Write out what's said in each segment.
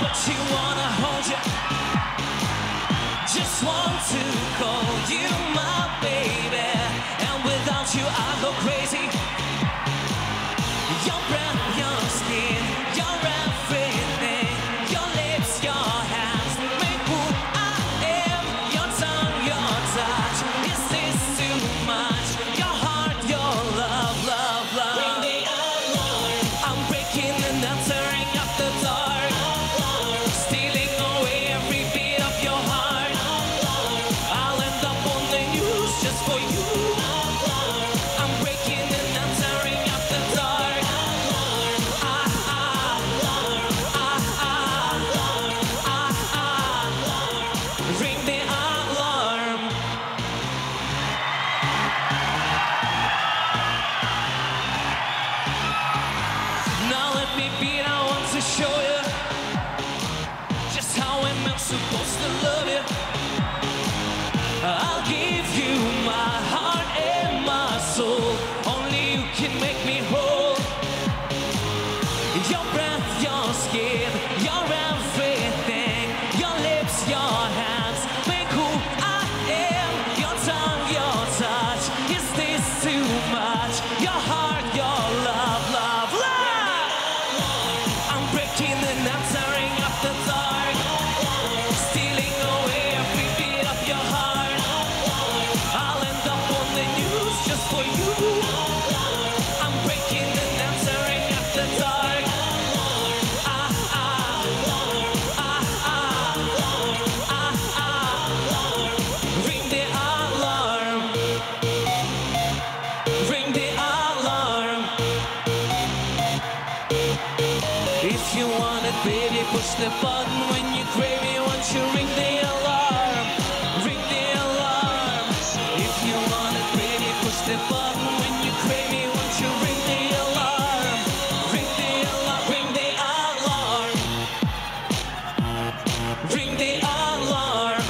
But you wanna hold you, just want to call you my baby. And without you I go crazy. Your breath, your skin, your everything. Your lips, your hands make who I am. Your tongue, your touch, is this too much? Your heart, your love, love, love. Ring the alarm. I'm breaking and I'm tearing up the dark. Stealing away every beat of your heart. I'll end up on the news just for you. I'm breaking and I'm tearing up the dark. Ring the alarm. Now let me be, I want to show you just how I'm supposed to love you. I'll give you my heart and my soul. Only you can make me whole. Your breath, your skin, your everything. Your lips, your hands make who I am. Your tongue, your touch, is this too much? Your heart, your love, love, love. I'm breaking and I'm tearing up the dark. Stealing away every beat of your heart. I'll end up on the news just for you. I'm breaking and I'm tearing up the dark. Ring the alarm. Ring the alarm. If you want it, baby, push the button. When you crave me, won't you ring the alarm? Ring the alarm. If you want it, baby, push the button. When you crave me, won't you ring the alarm? Ring the alarm. Ring the alarm. Ring the alarm.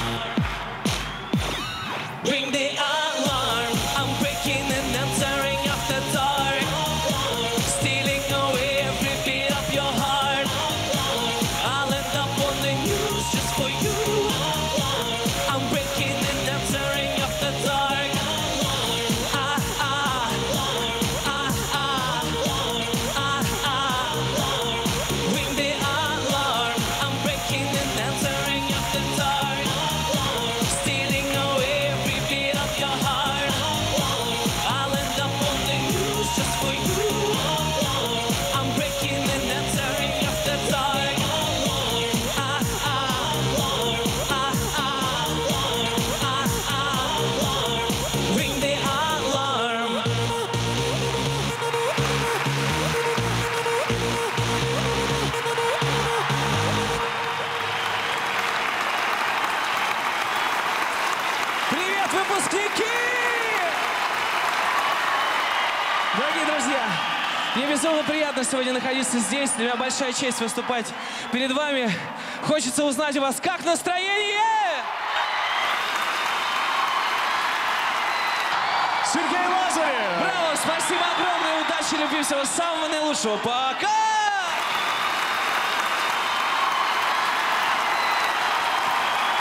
Ring the alarm. I'm breaking and I'm tearing up the dark. Stealing away every beat of your heart. I'll end up on the news just for you. I'm breaking and I'm tearing up the dark. Ring the alarm. I'm breaking and I'm tearing up the dark. Stealing away every beat of your heart. I'll end up on the news just for you. I'm breaking and I'm tearing up the dark. Ring the alarm. Привет, выпускники! Дорогие друзья, мне безумно приятно сегодня находиться здесь. Для меня большая честь выступать перед вами. Хочется узнать у вас, как настроение? Сергей Лазарев! Браво, спасибо огромное, удачи, любви, всего самого наилучшего. Пока!